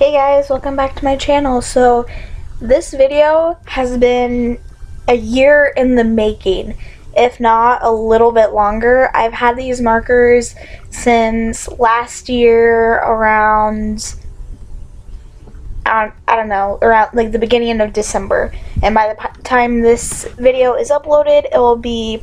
Hey guys, welcome back to my channel. So this video has been a year in the making, if not a little bit longer. I've had these markers since last year around, I don't know, around like the beginning of December, and by the time this video is uploaded it will be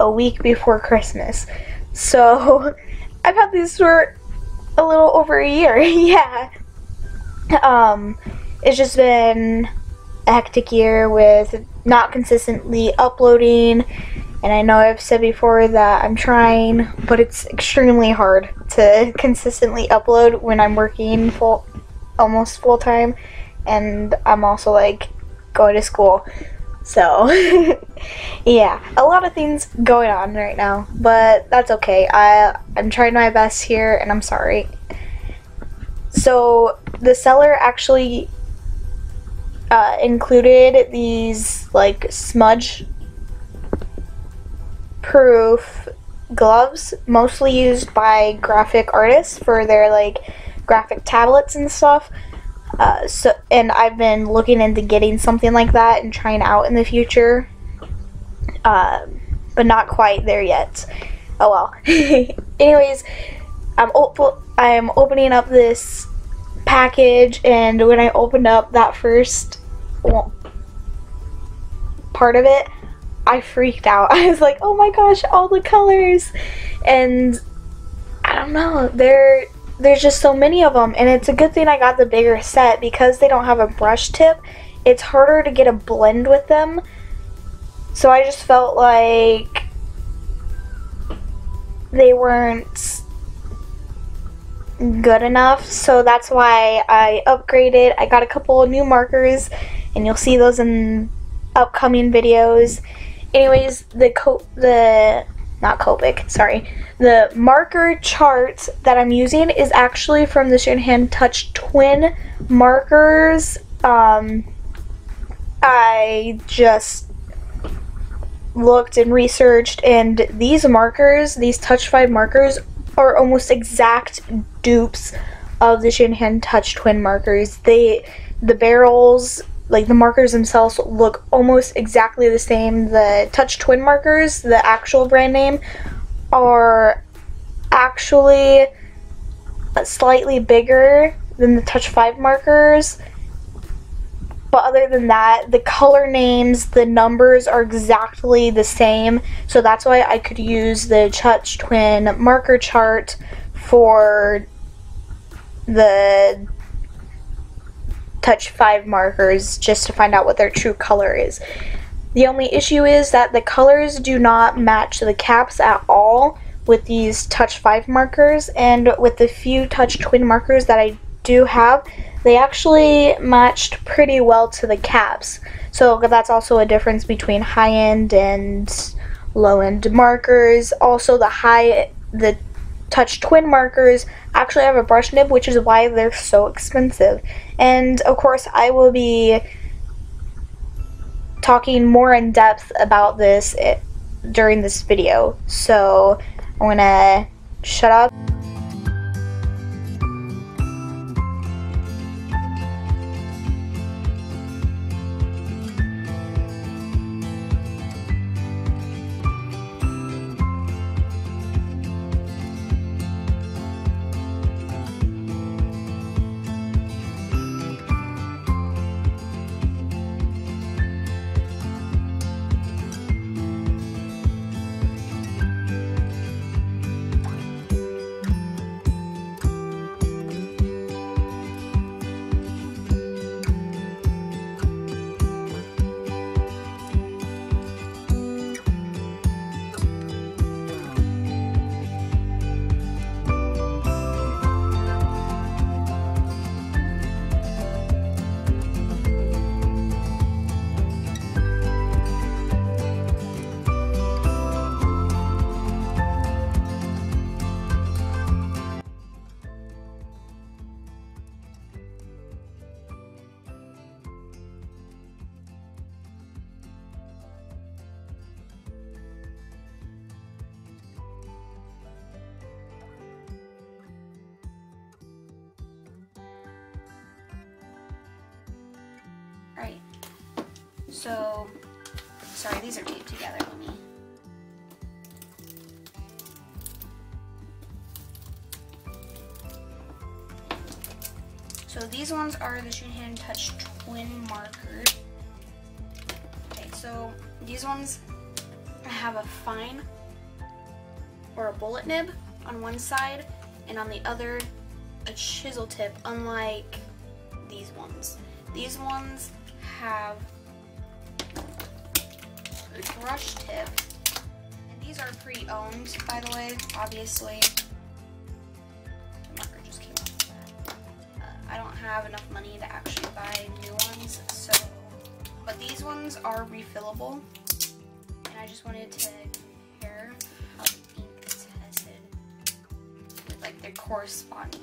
a week before Christmas. So I've had these for a little over a year. Yeah, it's just been a hectic year with not consistently uploading, and I know I've said before that I'm trying, but it's extremely hard to consistently upload when I'm working almost full time, and I'm also like going to school, so yeah, a lot of things going on right now, but that's okay. I'm trying my best here, and I'm sorry. So the seller actually included these like smudge proof gloves, mostly used by graphic artists for their like graphic tablets and stuff, and I've been looking into getting something like that and trying out in the future, but not quite there yet. Oh well. Anyways, I'm opening up this package, and when I opened up that first part of it, I freaked out. I was like, oh my gosh, all the colors, and I don't know, there's just so many of them, and it's a good thing I got the bigger set because they don't have a brush tip. It's harder to get a blend with them, so I just felt like they weren't good enough, so that's why I upgraded. I got a couple of new markers, and you'll see those in upcoming videos. Anyways, the marker chart that I'm using is actually from the Shinhan Touch Twin markers. I just looked and researched, and these markers, these Touch Five markers, are almost exact dupes of the Shinhan Touch Twin markers. The barrels, like the markers themselves, look almost exactly the same. The Touch Twin markers, the actual brand name, are actually slightly bigger than the Touch Five markers, but other than that, the color names, the numbers are exactly the same, so that's why I could use the Touch Twin marker chart for the Touch Five markers, just to find out what their true color is. The only issue is that the colors do not match the caps at all with these Touch Five markers, and with the few Touch Twin markers that I do have, they actually matched pretty well to the caps, so that's also a difference between high-end and low-end markers. Also, the Touch Twin markers actually have a brush nib, which is why they're so expensive. And of course I will be talking more in depth about this during this video, so I'm gonna shut up. So, sorry, these are taped together. Let me. So these ones are the Shinhan Touch Twin markers. Okay, so these ones have a fine or a bullet nib on one side, and on the other a chisel tip, unlike these ones. These ones have a brush tip, and these are pre-owned, by the way, obviously. The marker just came off of that. I don't have enough money to actually buy new ones, so, but these ones are refillable, and I just wanted to compare how the ink tested with, like, their corresponding.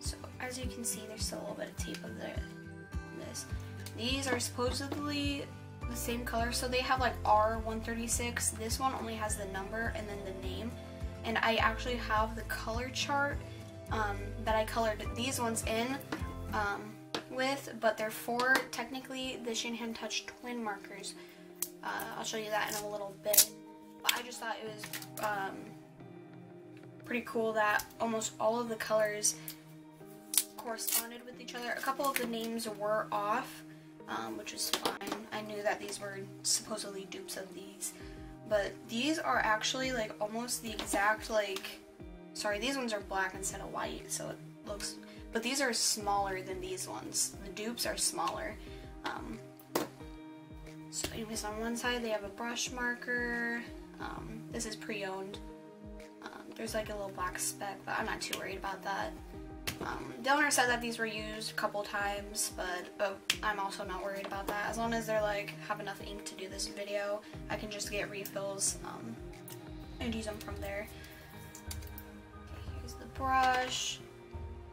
So as you can see, there's still a little bit of tape of this. These are supposedly the same color, so they have like R136. This one only has the number and then the name, and I actually have the color chart that I colored these ones in with, but they're for technically the Shinhan Touch Twin markers. I'll show you that in a little bit, but I just thought it was pretty cool that almost all of the colors corresponded with each other. A couple of the names were off, which was fine. I knew that these were supposedly dupes of these, but these are actually like almost the exact, like, sorry, these ones are black instead of white, so it looks, but these are smaller than these ones. The dupes are smaller. So anyways, on one side they have a brush marker. This is pre-owned. There's like a little black speck, but I'm not too worried about that. The owner said that these were used a couple times, but I'm also not worried about that. As long as they're like, have enough ink to do this video, I can just get refills and use them from there. Okay, here's the brush,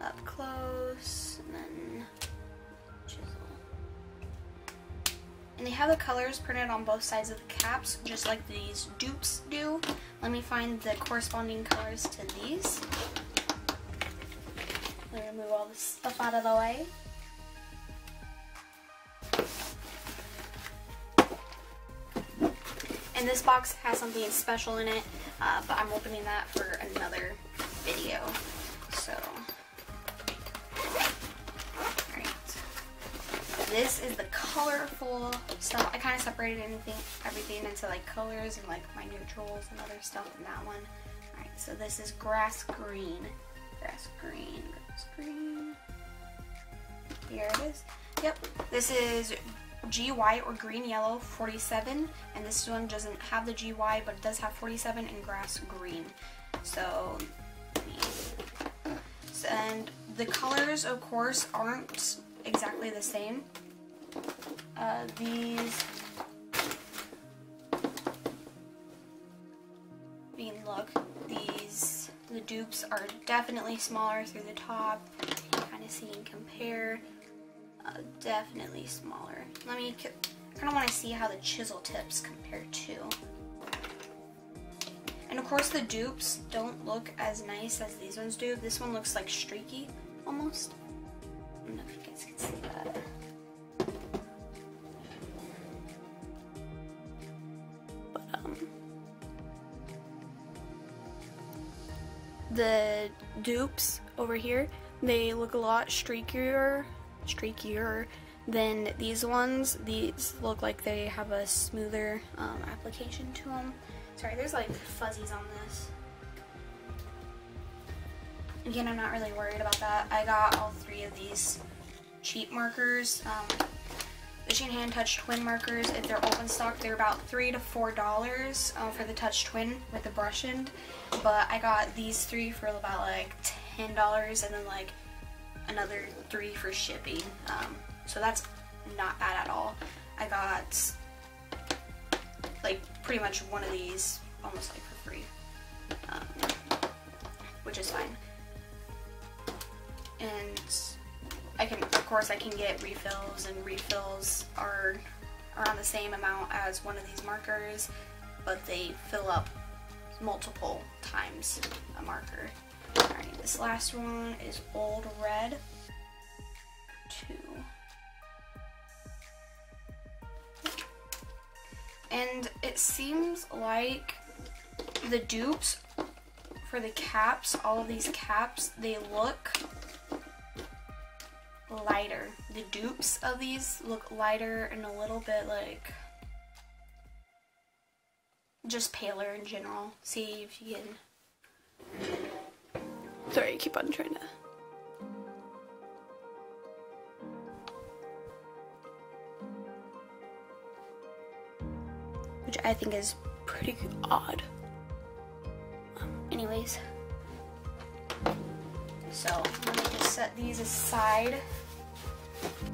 up close, and then chisel. And they have the colors printed on both sides of the caps, just like these dupes do. Let me find the corresponding colors to these. I'm gonna move all this stuff out of the way. And this box has something special in it, but I'm opening that for another video. So, alright. This is the colorful stuff. I kind of separated everything into like colors and like my neutrals and other stuff in that one. Alright, so this is grass green. Grass green. Here it is. Yep. This is GY or green yellow 47, and this one doesn't have the GY, but it does have 47 and grass green. So, and the colors, of course, aren't exactly the same. These being look. The dupes are definitely smaller through the top. You can kind of see and compare. Definitely smaller. Let me kind of want to see how the chisel tips compare too. And of course the dupes don't look as nice as these ones do. This one looks like streaky almost. I don't know if you guys can see that. But the dupes over here, they look a lot streakier than these ones. These look like they have a smoother application to them. Sorry, there's like fuzzies on this. Again, I'm not really worried about that. I got all three of these cheap markers. The Shinhan Touch Twin markers, if they're open stock, they're about $3 to $4 for the Touch Twin with the brush end. But I got these three for about like $10, and then like another $3 for shipping. So that's not bad at all. I got like pretty much one of these almost like for free, which is fine. And Of course I can get refills, and refills are around the same amount as one of these markers, but they fill up multiple times a marker. Alright, this last one is Old Red 2. And it seems like the dupes for the caps, all of these caps, they look lighter. The dupes of these look lighter and a little bit like just paler in general. See if you can. Sorry, I keep on trying to. Which I think is pretty odd. Anyways, so I'm gonna just set these aside.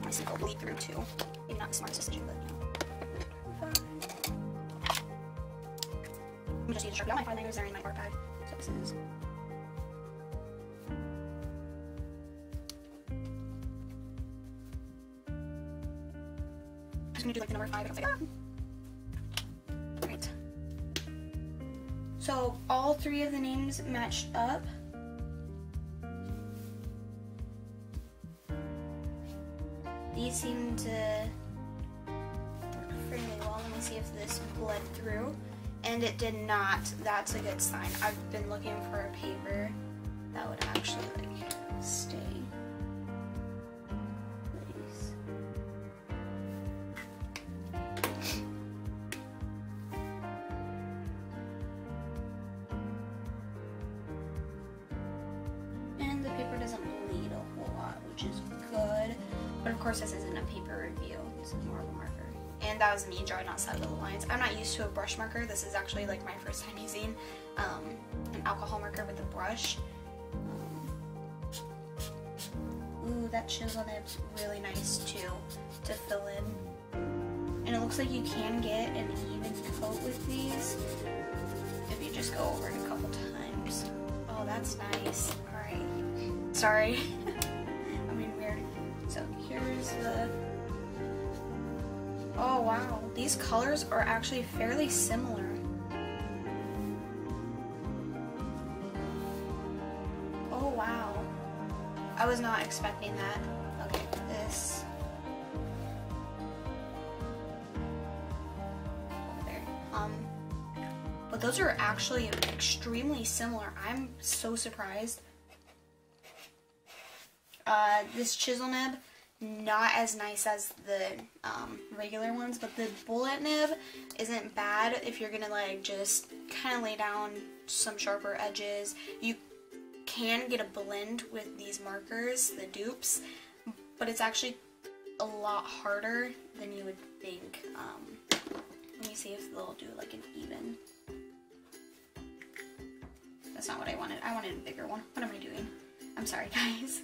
I think I'll bleed through too. Maybe not the smartest decision, but you know. I'm just need to sharpen out my forefingers. They're in my work bag. So this is. I'm just gonna do like the number 5. And I was like, ah. So all three of the names matched up. These seem to work pretty well. Let me see if this bled through. And it did not. That's a good sign. I've been looking for a paper that would actually like stay in place. This isn't a paper review, this is more of a marker. And that was me drawing outside of the lines. I'm not used to a brush marker. This is actually like my first time using an alcohol marker with a brush. Ooh, that shows on it's really nice too, to fill in. And it looks like you can get an even coat with these if you just go over it a couple times. Oh, that's nice. All right. Sorry. So here's the, oh wow, these colors are actually fairly similar. Oh wow, I was not expecting that. Okay, this, there, but those are actually extremely similar. I'm so surprised. This chisel nib, not as nice as the regular ones, but the bullet nib isn't bad if you're gonna like just kind of lay down some sharper edges. You can get a blend with these markers, the dupes, but it's actually a lot harder than you would think. Let me see if they'll do like an even. That's not what I wanted. I wanted a bigger one. What am I doing? I'm sorry, guys.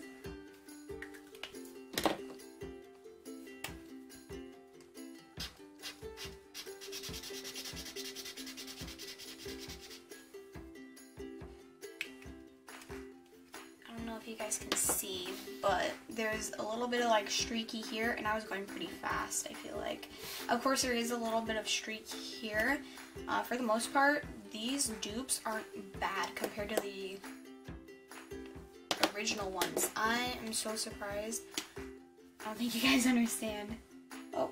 You guys can see, but there's a little bit of like streaky here, and I was going pretty fast. I feel like, of course, there is a little bit of streak here. For the most part, these dupes aren't bad compared to the original ones. I am so surprised. I don't think you guys understand. Oh,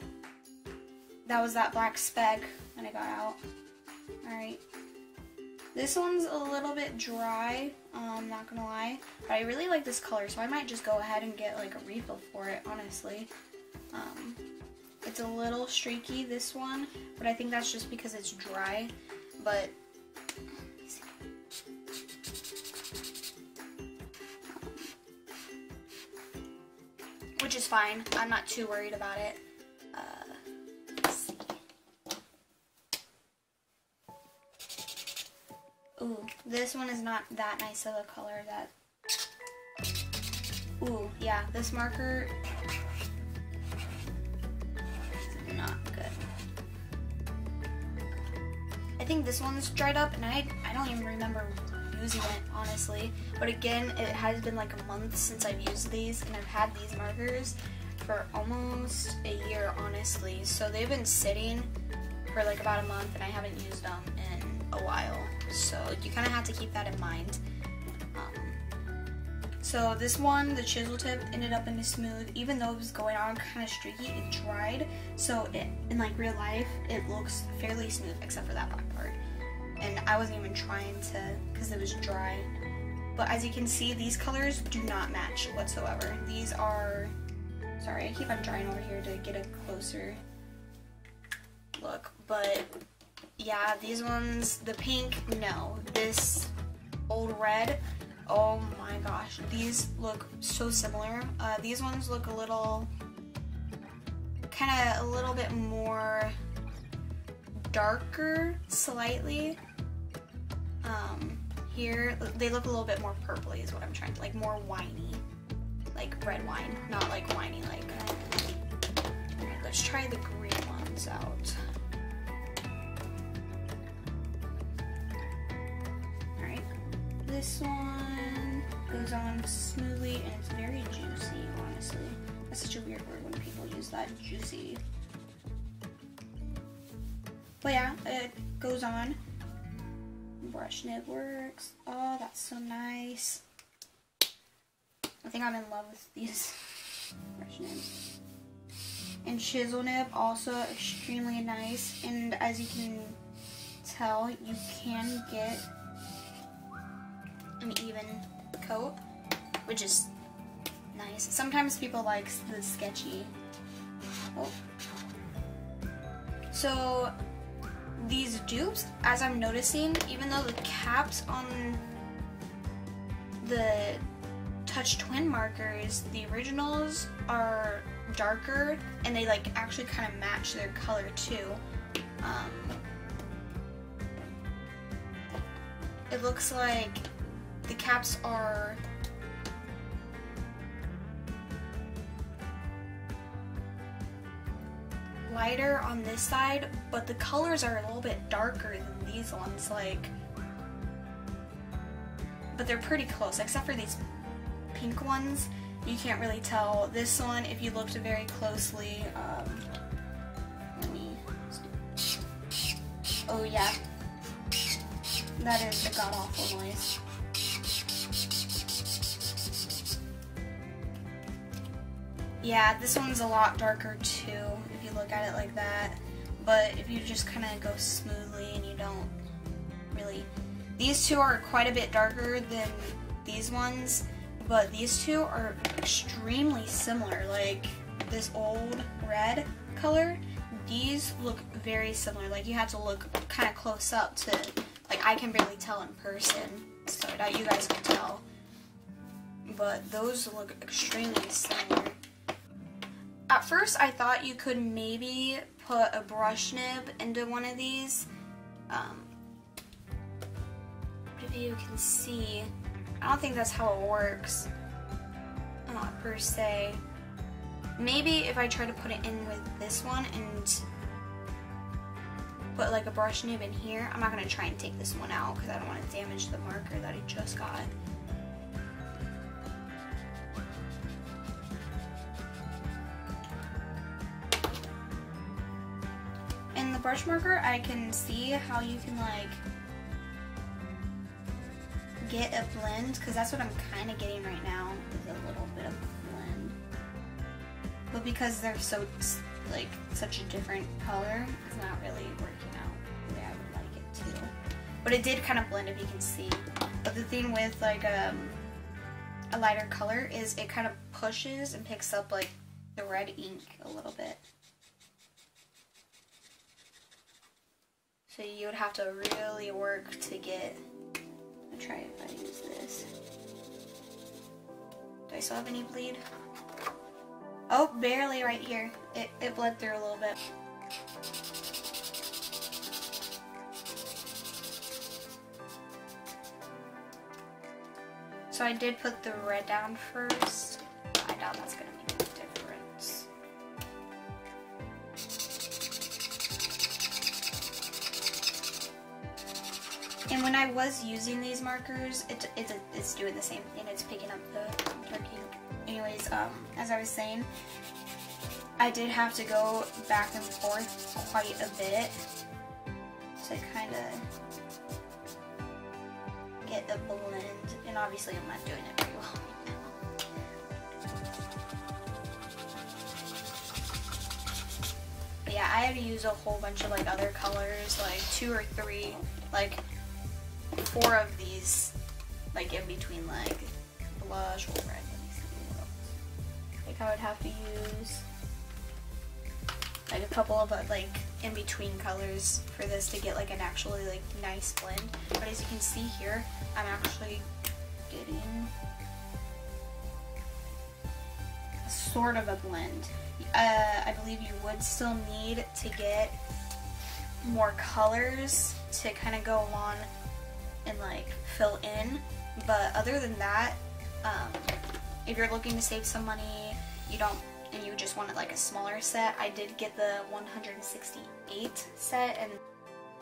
that was that black speck when I got out. All right. This one's a little bit dry, not gonna lie, but I really like this color, so I might just go ahead and get like a refill for it, honestly. It's a little streaky, this one, but I think that's just because it's dry, but let me see. Which is fine, I'm not too worried about it. Ooh, this one is not that nice of a color that, ooh, yeah, this marker is not good. I think this one's dried up, and I don't even remember using it, honestly. But again, it has been like a month since I've used these, and I've had these markers for almost a year, honestly. So they've been sitting for like about a month, and I haven't used them in a while. So you kind of have to keep that in mind. So this one, the chisel tip ended up in a smooth, even though it was going on kind of streaky, it dried. So it, in like real life, it looks fairly smooth except for that black part. And I wasn't even trying to because it was dry. But as you can see, these colors do not match whatsoever. These are, sorry, I keep on drawing over here to get a closer look. But yeah, these ones, the pink, no. This old red, oh my gosh. These look so similar. These ones look a little, kind of a little bit more darker, slightly. Here, they look a little bit more purpley is what I'm trying to, like more winey. Like red wine, not like winey, like. Alright, let's try the green ones out. Alright, this one goes on smoothly and it's very juicy, honestly. That's such a weird word when people use that, juicy. But yeah, it goes on. Brush nib works. Oh, that's so nice. I think I'm in love with these brush nibs. And chisel nib, also extremely nice. And as you can tell, you can get an even coat, which is nice. Sometimes people like the sketchy. Oh. So these dupes, as I'm noticing, even though the caps on the Touch Twin markers, the originals are darker and they like actually kind of match their color too. It looks like the caps are lighter on this side, but the colors are a little bit darker than these ones, like, but they're pretty close, except for these pink ones, you can't really tell. This one, if you looked very closely, let me, oh yeah, that is a god-awful noise. Yeah, this one's a lot darker too, if you look at it like that, but if you just kind of go smoothly and you don't really, these two are quite a bit darker than these ones, but these two are extremely similar, like this old red color, these look very similar, like you have to look kind of close up to, like I can barely tell in person, so I doubt you guys can tell, but those look extremely similar. At first, I thought you could maybe put a brush nib into one of these. If you can see, I don't think that's how it works, per se. Maybe if I try to put it in with this one and put like a brush nib in here, I'm not going to try and take this one out because I don't want to damage the marker that I just got. Brush marker, I can see how you can like get a blend, because that's what I'm kind of getting right now, is a little bit of blend, but because they're so like such a different color, it's not really working out the way I would like it to, but it did kind of blend if you can see. But the thing with like a lighter color is it kind of pushes and picks up like the red ink a little bit. So you would have to really work to get, I'll try if I use this. Do I still have any bleed? Oh, barely right here. It bled through a little bit. So I did put the red down first. I doubt that's gonna be good. And when I was using these markers, it's doing the same thing. It's picking up the dark ink. Anyways, as I was saying, I did have to go back and forth quite a bit to kind of get a blend. And obviously, I'm not doing it very well. yeah, I had to use a whole bunch of like other colors, like 2 or 3, like 4 of these, like in between like blush or red. Let me see what else. Like I would have to use like a couple of like in between colors for this to get like an actually like nice blend. But as you can see here, I'm actually getting sort of a blend. I believe you would still need to get more colors to kind of go on and like fill in, but other than that, if you're looking to save some money, you don't, and you just wanted like a smaller set, I did get the 168 set, and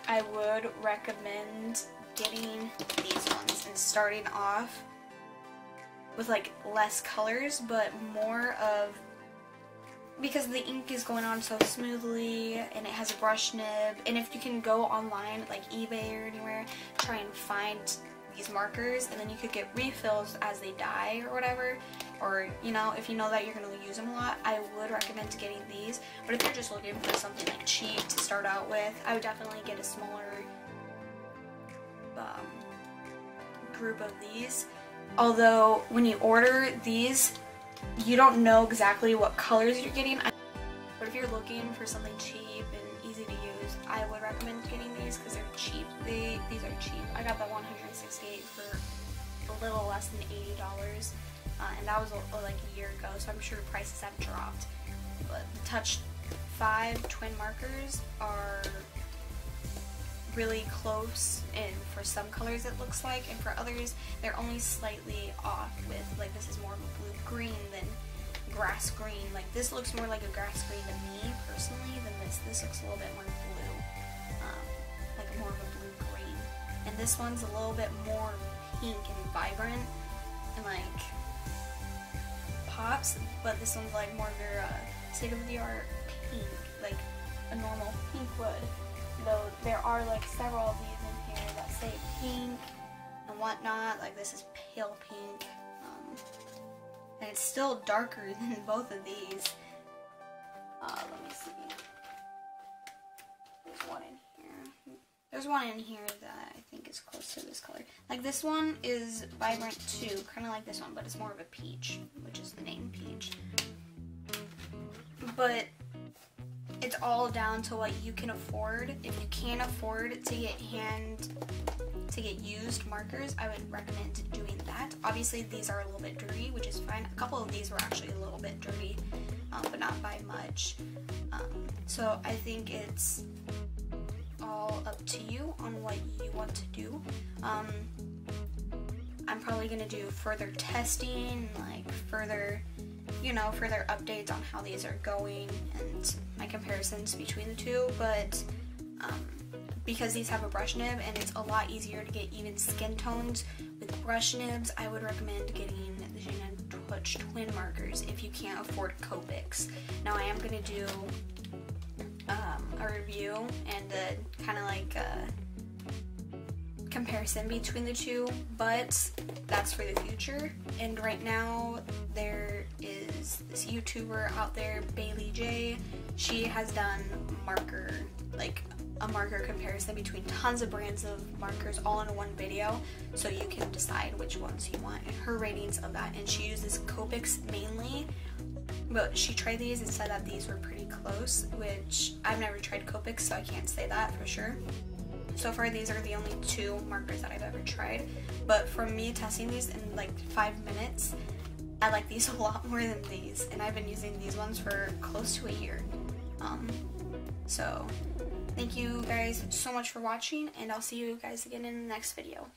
I would recommend getting these ones and starting off with like less colors, but more of, because the ink is going on so smoothly and it has a brush nib, and if you can go online like eBay or anywhere, try and find these markers, and then you could get refills as they die or whatever, or you know, if you know that you're going to use them a lot, I would recommend getting these. But if you're just looking for something like cheap to start out with, I would definitely get a smaller group of these. Although when you order these, you don't know exactly what colors you're getting, but if you're looking for something cheap and easy to use, I would recommend getting these because they're cheap. These are cheap. I got the 168 for a little less than $80, and that was like a year ago, so I'm sure prices have dropped. But the Touch 5 twin markers are really close, and for some colors it looks like, and for others they're only slightly off with, like, this is more of a blue green than grass green. Like this looks more like a grass green to me personally than this looks a little bit more blue, like more of a blue green, and this one's a little bit more pink and vibrant and like pops, but this one's like more of your state-of-the-art pink, like a normal pink would. Though there are like several of these in here that say pink and whatnot, like this is pale pink, and it's still darker than both of these. Let me see, there's one in here, that I think is close to this color. Like this one is vibrant too, kind of like this one, but it's more of a peach, which is the name peach. But it's all down to what you can afford. If you can't afford to get used markers, I would recommend doing that. Obviously these are a little bit dirty, which is fine. A couple of these were actually a little bit dirty, but not by much. So I think it's all up to you on what you want to do. I'm probably gonna do further testing, like further, you know, further updates on how these are going and my comparisons between the two, but because these have a brush nib and it's a lot easier to get even skin tones with brush nibs, I would recommend getting the Shinhan Touch Twin markers if you can't afford Copics. Now I am going to do a review and kind of like a comparison between the two, but that's for the future. And right now there is this YouTuber out there, Bailey J. She has done a marker comparison between tons of brands of markers all in one video, so you can decide which ones you want and her ratings of that. And she uses Copics mainly, but she tried these and said that these were pretty close, which I've never tried Copics, so I can't say that for sure. So far these are the only two markers that I've ever tried, but from me testing these in like 5 minutes, I like these a lot more than these, and I've been using these ones for close to a year. So thank you guys so much for watching, and I'll see you guys again in the next video.